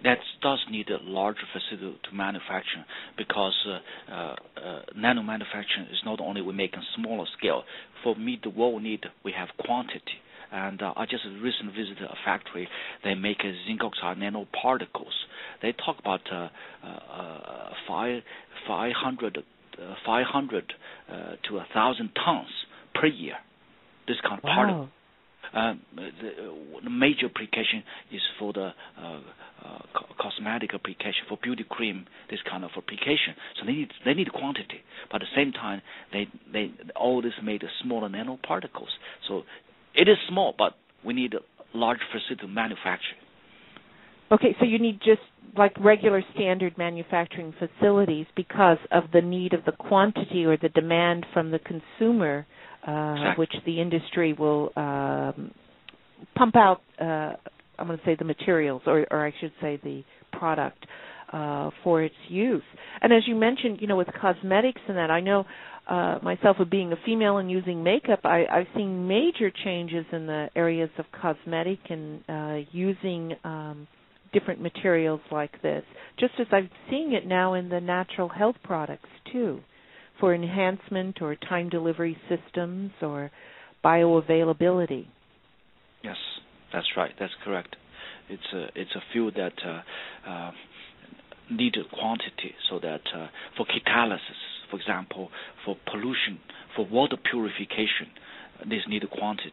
That does need a larger facility to manufacture because nano manufacturing is not only we make on smaller scale. For meet the world need, we have quantity. And I just recently visited a factory. They make zinc oxide nanoparticles. They talk about 500 to 1,000 tons per year. This kind of particle. The major application is for the cosmetic application, for beauty cream, this kind of application. So they need quantity, but at the same time they all this made smaller nanoparticles. So it is small, but we need a large facility to manufacture. Okay, so you need just like regular standard manufacturing facilities because of the need of the quantity or the demand from the consumer. Exactly. Which the industry will pump out, I'm going to say the materials, or I should say the product for its use. And as you mentioned, you know, with cosmetics and that, I know myself of being a female and using makeup, I've seen major changes in the areas of cosmetic and using different materials like this, just as I'm seeing it now in the natural health products too, for enhancement or time delivery systems or bioavailability. Yes, that's right. That's correct. It's a field that need quantity so that for catalysis, for example, for pollution, for water purification, this need quantity,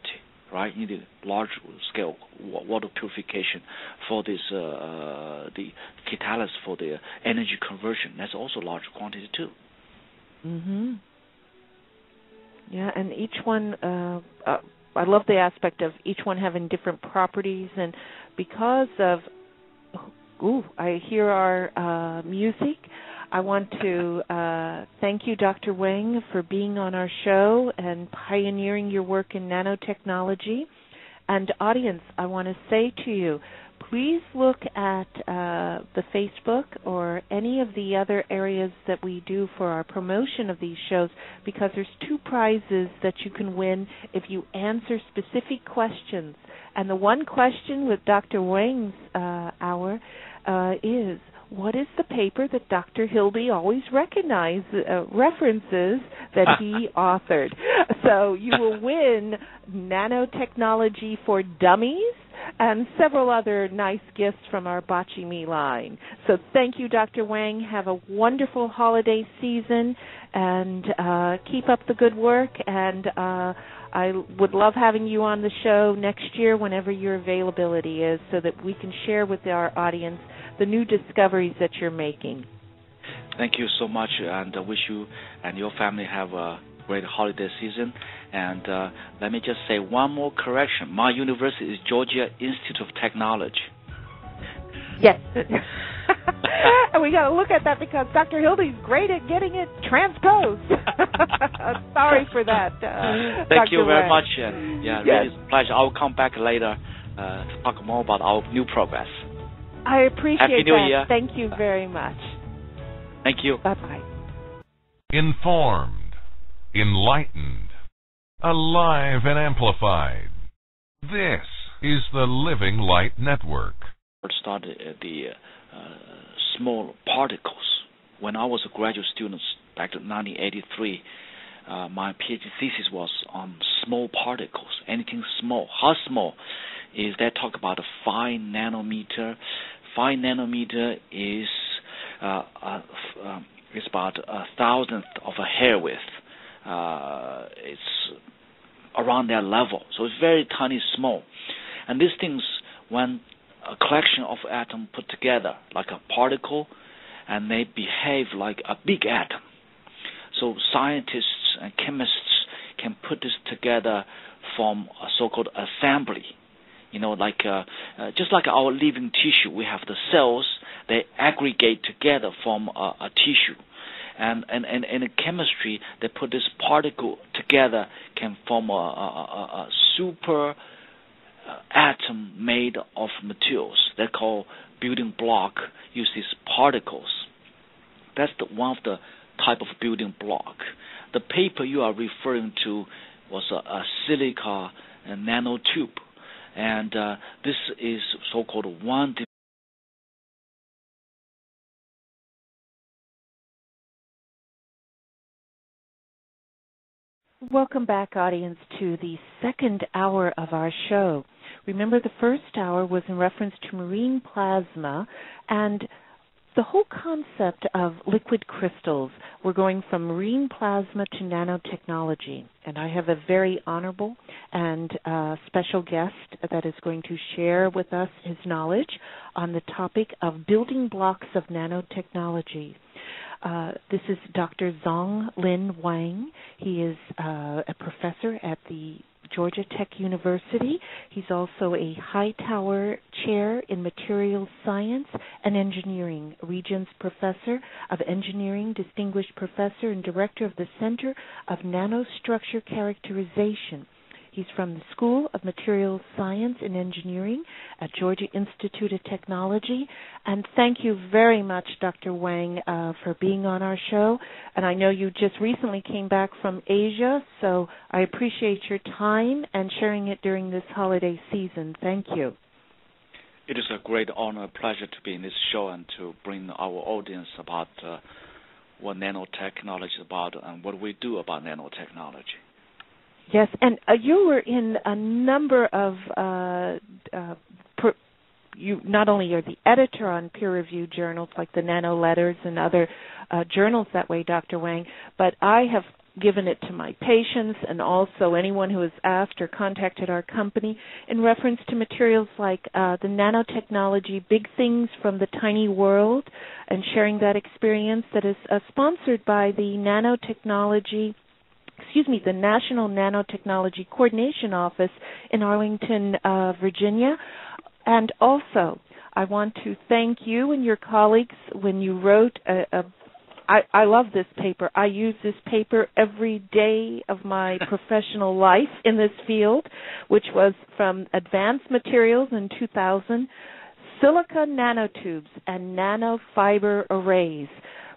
right? You need a large scale water purification for this the catalyst for the energy conversion. That's also large quantity too. Mm-hmm. Yeah, and each one, I love the aspect of each one having different properties, and because of, ooh, I hear our music. I want to thank you, Dr. Wang, for being on our show and pioneering your work in nanotechnology. And audience, I want to say to you, please look at the Facebook or any of the other areas that we do for our promotion of these shows, because there's two prizes that you can win if you answer specific questions. And the one question with Dr. Wang's hour is, what is the paper that Dr. Hilby always references that he authored? So you will win Nanotechnology for Dummies and several other nice gifts from our Bocce Me line. So thank you, Dr. Wang. Have a wonderful holiday season, and keep up the good work. And I would love having you on the show next year whenever your availability is, so that we can share with our audience the new discoveries that you're making. Thank you so much, and I wish you and your family have a great holiday season. And let me just say one more correction. My university is Georgia Institute of Technology. Yes. And we got to look at that, because Dr. Hildy's great at getting it transposed. Sorry for that. Thank you very much. Yeah, yes. Really a pleasure. I'll come back later to talk more about our new progress. I appreciate that. Happy New Year. Thank you very much. Thank you. Bye-bye. Informed, enlightened, alive and amplified. This is the Living Light Network. It started at the small particles. When I was a graduate student back in 1983, my PhD thesis was on small particles, anything small. How small? Is they talk about a 5 nanometer. 5 nanometer is about 1,000th of a hair width. It's around that level, so it's very tiny, small. And these things, when a collection of atoms put together like a particle, and they behave like a big atom. So scientists and chemists can put this together, form a so-called assembly. You know, like just like our living tissue, we have the cells. They aggregate together, form a tissue, and in chemistry, they put this particle together, can form a super atom made of materials. They call building block. Use these particles. That's the one of the type of building block. The paper you are referring to was a silica nanotube. And this is so-called one Welcome back, audience, to the second hour of our show. Remember, the first hour was in reference to marine plasma and the whole concept of liquid crystals. We're going from marine plasma to nanotechnology, and I have a very honorable and special guest that is going to share with us his knowledge on the topic of building blocks of nanotechnology. This is Dr. Zhong Lin Wang. He is a professor at the Georgia Tech University. He's also a Hightower Chair in Materials Science and Engineering, Regents Professor of Engineering, Distinguished Professor, and Director of the Center of Nanostructure Characterization. He's from the School of Materials Science and Engineering at Georgia Institute of Technology. And thank you very much, Dr. Wang, for being on our show. And I know you just recently came back from Asia, so I appreciate your time and sharing it during this holiday season. Thank you. It is a great honor, pleasure to be in this show and to bring our audience about what nanotechnology is about and what we do about nanotechnology. Yes, and you were in a number of you not only are the editor on peer-reviewed journals like the Nano Letters and other journals that way, Dr. Wang, but I have given it to my patients and also anyone who has asked or contacted our company in reference to materials like the nanotechnology Big Things from the Tiny World, and sharing that experience that is sponsored by the the National Nanotechnology Coordination Office in Arlington, Virginia. And also, I want to thank you and your colleagues when you wrote I love this paper. I use this paper every day of my professional life in this field, which was from Advanced Materials in 2000, Silica Nanotubes and Nanofiber Arrays.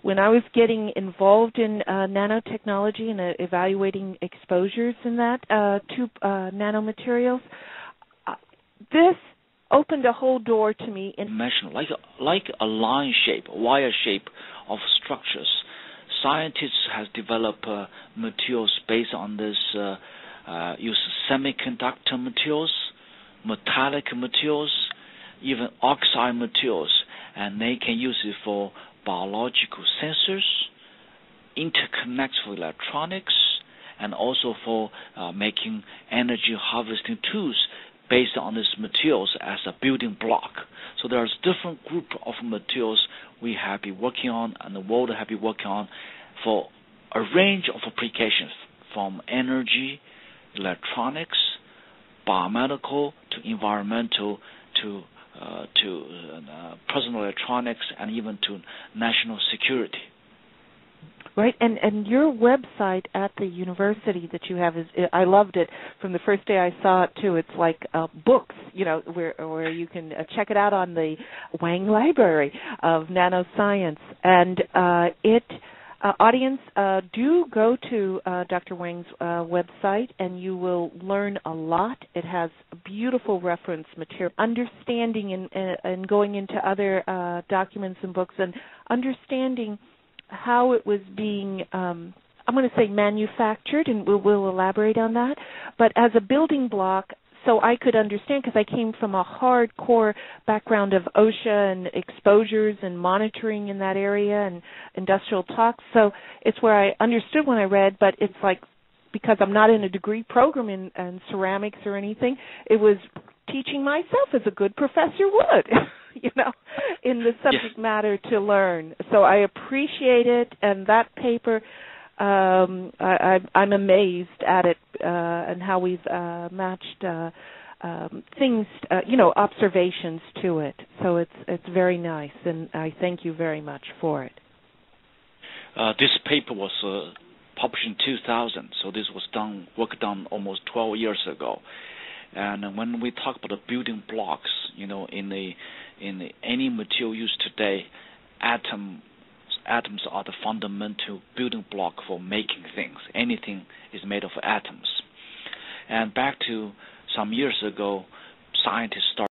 When I was getting involved in nanotechnology and evaluating exposures in that to nanomaterials, this opened a whole door to me. Measurement, like a line shape, wire shape of structures. Scientists have developed materials based on this. Use semiconductor materials, metallic materials, even oxide materials, and they can use it for biological sensors, interconnects for electronics, and also for making energy harvesting tools based on these materials as a building block. So there's different group of materials we have been working on and the world have been working on for a range of applications from energy, electronics, biomedical to environmental to personal electronics and even to national security. Right, and your website at the university that you have is, I loved it from the first day I saw it too. It's like books, you know, where you can check it out on the Wang Library of Nanoscience. And audience, do go to Dr. Wang's website and you will learn a lot. It has beautiful reference material, understanding and going into other documents and books and understanding how it was being, I'm going to say manufactured, and we'll elaborate on that, but as a building block so I could understand, because I came from a hardcore background of OSHA and exposures and monitoring in that area and industrial talks. So it's where I understood when I read, but it's like, because I'm not in a degree program in ceramics or anything, it was teaching myself as a good professor would, you know, in the subject matter to learn. So I appreciate it, and that paper, I'm amazed at it and how we've matched things, you know, observations to it. So it's very nice, and I thank you very much for it. This paper was published in 2000, so this was work done almost 12 years ago. And when we talk about the building blocks, you know, in any material used today, atoms are the fundamental building block for making things. Anything is made of atoms. And back to some years ago, scientists started